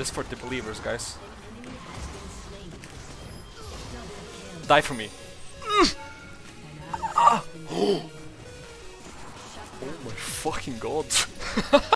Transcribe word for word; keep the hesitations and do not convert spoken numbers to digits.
This for the believers, guys. Die for me. Oh my fucking god.